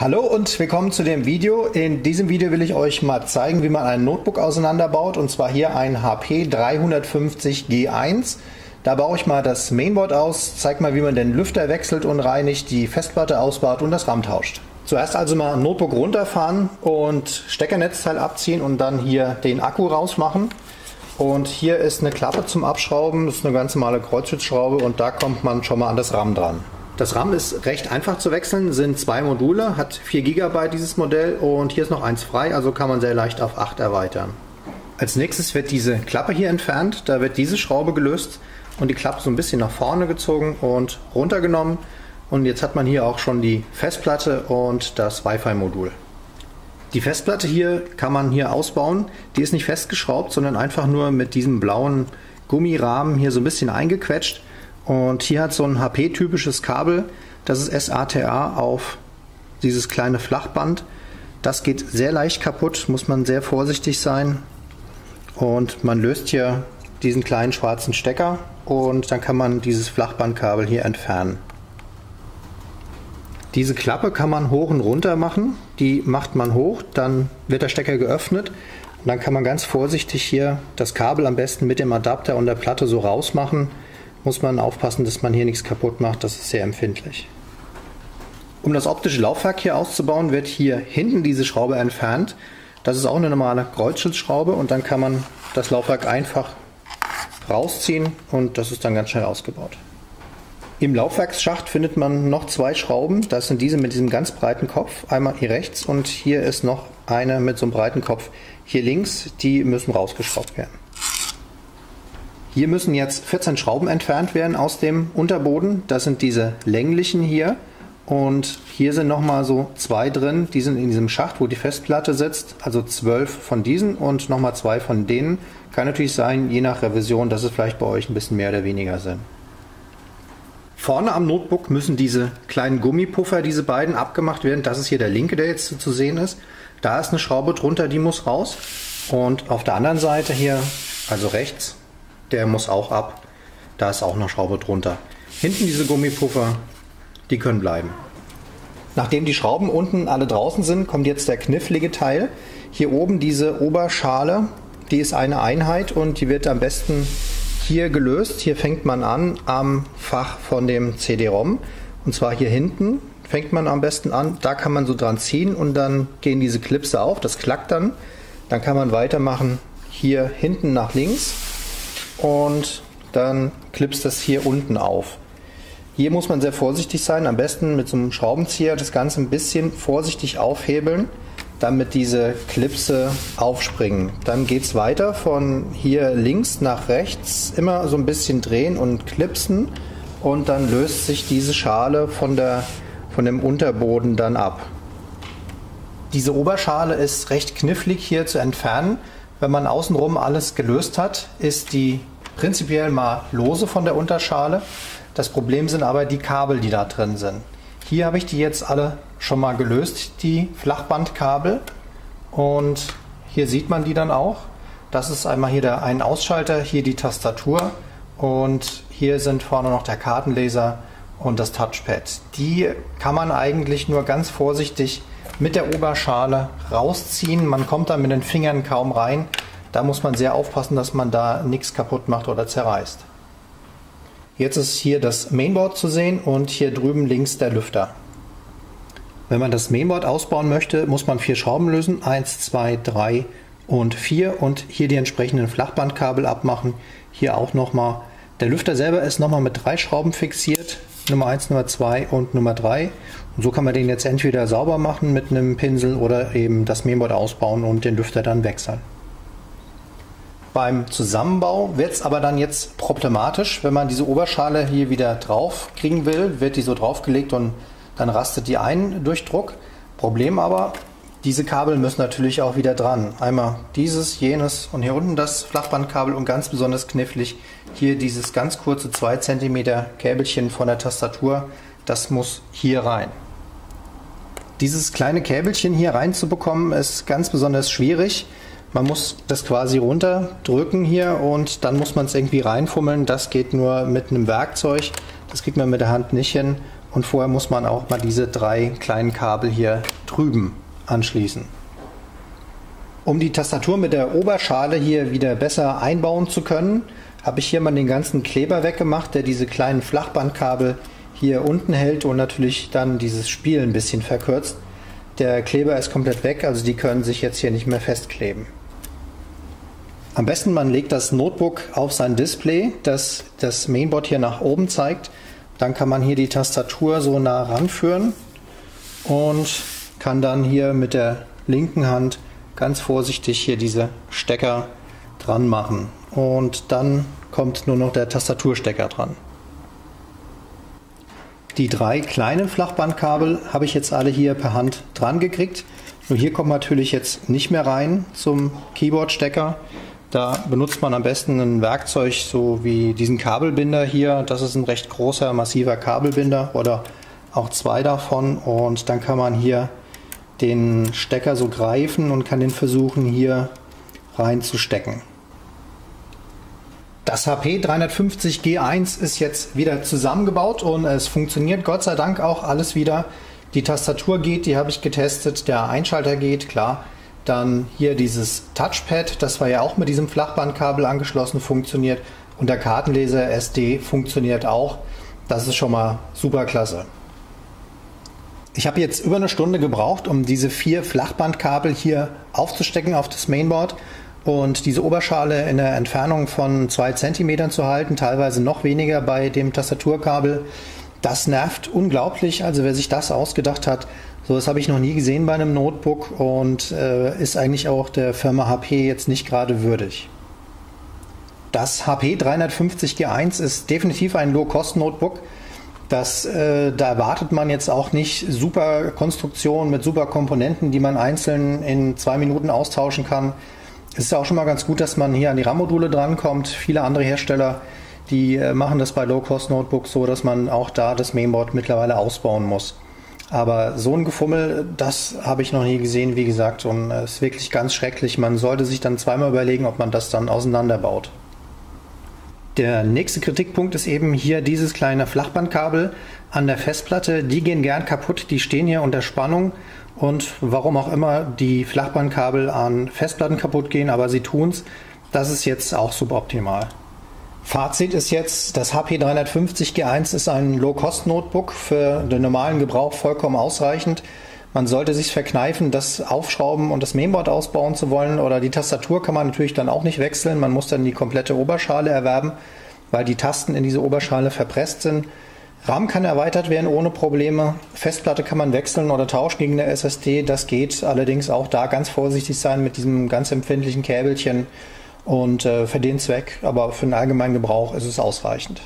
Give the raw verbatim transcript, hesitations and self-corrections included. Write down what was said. Hallo und willkommen zu dem Video. In diesem Video will ich euch mal zeigen, wie man ein Notebook auseinanderbaut, und zwar hier ein H P dreihundertfünfzig G eins. Da baue ich mal das Mainboard aus, zeige mal, wie man den Lüfter wechselt und reinigt, die Festplatte ausbaut und das RAM tauscht. Zuerst also mal Notebook runterfahren und Steckernetzteil abziehen und dann hier den Akku rausmachen. Und hier ist eine Klappe zum Abschrauben, das ist eine ganz normale Kreuzschutzschraube und da kommt man schon mal an das RAM dran. Das RAM ist recht einfach zu wechseln, sind zwei Module, hat vier Gigabyte dieses Modell und hier ist noch eins frei, also kann man sehr leicht auf acht erweitern. Als nächstes wird diese Klappe hier entfernt, da wird diese Schraube gelöst und die Klappe so ein bisschen nach vorne gezogen und runtergenommen. Und jetzt hat man hier auch schon die Festplatte und das Wi-Fi-Modul. Die Festplatte hier kann man hier ausbauen, die ist nicht festgeschraubt, sondern einfach nur mit diesem blauen Gummirahmen hier so ein bisschen eingequetscht. Und hier hat so ein H P-typisches Kabel, das ist S A T A auf dieses kleine Flachband. Das geht sehr leicht kaputt, muss man sehr vorsichtig sein. Und man löst hier diesen kleinen schwarzen Stecker und dann kann man dieses Flachbandkabel hier entfernen. Diese Klappe kann man hoch und runter machen. Die macht man hoch, dann wird der Stecker geöffnet. Und dann kann man ganz vorsichtig hier das Kabel am besten mit dem Adapter und der Platte so rausmachen. Muss man aufpassen, dass man hier nichts kaputt macht, das ist sehr empfindlich. Um das optische Laufwerk hier auszubauen, wird hier hinten diese Schraube entfernt. Das ist auch eine normale Kreuzschutzschraube und dann kann man das Laufwerk einfach rausziehen und das ist dann ganz schnell ausgebaut. Im Laufwerksschacht findet man noch zwei Schrauben, das sind diese mit diesem ganz breiten Kopf, einmal hier rechts und hier ist noch eine mit so einem breiten Kopf hier links, die müssen rausgeschraubt werden. Hier müssen jetzt vierzehn Schrauben entfernt werden aus dem Unterboden. Das sind diese länglichen hier und hier sind nochmal so zwei drin. Die sind in diesem Schacht, wo die Festplatte sitzt, also zwölf von diesen und nochmal zwei von denen. Kann natürlich sein, je nach Revision, dass es vielleicht bei euch ein bisschen mehr oder weniger sind. Vorne am Notebook müssen diese kleinen Gummipuffer, diese beiden, abgemacht werden. Das ist hier der linke, der jetzt zu sehen ist. Da ist eine Schraube drunter, die muss raus. Und auf der anderen Seite hier, also rechts, der muss auch ab, da ist auch noch Schraube drunter. Hinten diese Gummipuffer, die können bleiben. Nachdem die Schrauben unten alle draußen sind, kommt jetzt der knifflige Teil. Hier oben diese Oberschale, die ist eine Einheit und die wird am besten hier gelöst. Hier fängt man an am Fach von dem C D ROM und zwar hier hinten fängt man am besten an. Da kann man so dran ziehen und dann gehen diese Klipse auf, das klackt dann. Dann kann man weitermachen hier hinten nach links. Und dann klipst das hier unten auf. Hier muss man sehr vorsichtig sein, am besten mit so einem Schraubenzieher das Ganze ein bisschen vorsichtig aufhebeln, damit diese Klipse aufspringen. Dann geht es weiter von hier links nach rechts, immer so ein bisschen drehen und klipsen und dann löst sich diese Schale von, der, von dem Unterboden dann ab. Diese Oberschale ist recht knifflig hier zu entfernen. Wenn man außenrum alles gelöst hat, ist die prinzipiell mal lose von der Unterschale. Das Problem sind aber die Kabel, die da drin sind. Hier habe ich die jetzt alle schon mal gelöst, die Flachbandkabel. Und hier sieht man die dann auch. Das ist einmal hier der ein Ausschalter, hier die Tastatur und hier sind vorne noch der Kartenleser und das Touchpad. Die kann man eigentlich nur ganz vorsichtig mit der Oberschale rausziehen. Man kommt da mit den Fingern kaum rein. Da muss man sehr aufpassen, dass man da nichts kaputt macht oder zerreißt. Jetzt ist hier das Mainboard zu sehen und hier drüben links der Lüfter. Wenn man das Mainboard ausbauen möchte, muss man vier Schrauben lösen. eins, zwei, drei und vier und hier die entsprechenden Flachbandkabel abmachen. Hier auch nochmal. Der Lüfter selber ist nochmal mit drei Schrauben fixiert. Nummer eins, Nummer zwei und Nummer drei. Und so kann man den jetzt entweder sauber machen mit einem Pinsel oder eben das Mainboard ausbauen und den Lüfter dann wechseln. Beim Zusammenbau wird es aber dann jetzt problematisch, wenn man diese Oberschale hier wieder drauf kriegen will, wird die so draufgelegt und dann rastet die ein durch Druck. Problem aber, diese Kabel müssen natürlich auch wieder dran. Einmal dieses, jenes und hier unten das Flachbandkabel und ganz besonders knifflig hier dieses ganz kurze zwei Zentimeter Käbelchen von der Tastatur. Das muss hier rein. Dieses kleine Käbelchen hier reinzubekommen ist ganz besonders schwierig. Man muss das quasi runterdrücken hier und dann muss man es irgendwie reinfummeln. Das geht nur mit einem Werkzeug. Das kriegt man mit der Hand nicht hin. Und vorher muss man auch mal diese drei kleinen Kabel hier drüben anschließen. Um die Tastatur mit der Oberschale hier wieder besser einbauen zu können, habe ich hier mal den ganzen Kleber weggemacht, der diese kleinen Flachbandkabel hier unten hält und natürlich dann dieses Spiel ein bisschen verkürzt. Der Kleber ist komplett weg, also die können sich jetzt hier nicht mehr festkleben. Am besten man legt das Notebook auf sein Display, dass das Mainboard hier nach oben zeigt. Dann kann man hier die Tastatur so nah ranführen und kann dann hier mit der linken Hand ganz vorsichtig hier diese Stecker dran machen. Und dann kommt nur noch der Tastaturstecker dran. Die drei kleinen Flachbandkabel habe ich jetzt alle hier per Hand dran gekriegt. Nur hier kommt natürlich jetzt nicht mehr rein zum Keyboardstecker. Da benutzt man am besten ein Werkzeug so wie diesen Kabelbinder hier. Das ist ein recht großer, massiver Kabelbinder oder auch zwei davon. Und dann kann man hier den Stecker so greifen und kann den versuchen hier reinzustecken. Das H P dreihundertfünfzig G eins ist jetzt wieder zusammengebaut und es funktioniert Gott sei Dank auch alles wieder. Die Tastatur geht, die habe ich getestet, der Einschalter geht, klar. Dann hier dieses Touchpad, das war ja auch mit diesem Flachbandkabel angeschlossen, funktioniert. Und der Kartenleser S D funktioniert auch. Das ist schon mal super klasse. Ich habe jetzt über eine Stunde gebraucht, um diese vier Flachbandkabel hier aufzustecken auf das Mainboard. Und diese Oberschale in der Entfernung von zwei Zentimetern zu halten, teilweise noch weniger bei dem Tastaturkabel, das nervt unglaublich. Also wer sich das ausgedacht hat, sowas habe ich noch nie gesehen bei einem Notebook und äh, ist eigentlich auch der Firma H P jetzt nicht gerade würdig. Das H P dreihundertfünfzig G eins ist definitiv ein Low-Cost-Notebook. Das, äh, da erwartet man jetzt auch nicht super Konstruktionen mit super Komponenten, die man einzeln in zwei Minuten austauschen kann. Es ist ja auch schon mal ganz gut, dass man hier an die RAM-Module drankommt. Viele andere Hersteller, die machen das bei Low-Cost-Notebooks so, dass man auch da das Mainboard mittlerweile ausbauen muss. Aber so ein Gefummel, das habe ich noch nie gesehen, wie gesagt, und es ist wirklich ganz schrecklich. Man sollte sich dann zweimal überlegen, ob man das dann auseinanderbaut. Der nächste Kritikpunkt ist eben hier dieses kleine Flachbandkabel an der Festplatte. Die gehen gern kaputt, die stehen hier unter Spannung. Und warum auch immer die Flachbandkabel an Festplatten kaputt gehen, aber sie tun es, das ist jetzt auch suboptimal. Fazit ist jetzt, das H P dreihundertfünfzig G eins ist ein Low-Cost-Notebook, für den normalen Gebrauch vollkommen ausreichend. Man sollte sich verkneifen, das aufschrauben und das Mainboard ausbauen zu wollen, oder die Tastatur kann man natürlich dann auch nicht wechseln, man muss dann die komplette Oberschale erwerben, weil die Tasten in diese Oberschale verpresst sind. RAM kann erweitert werden ohne Probleme, Festplatte kann man wechseln oder tauschen gegen eine S S D, das geht, allerdings auch da ganz vorsichtig sein mit diesem ganz empfindlichen Käbelchen und äh, für den Zweck, aber für den allgemeinen Gebrauch ist es ausreichend.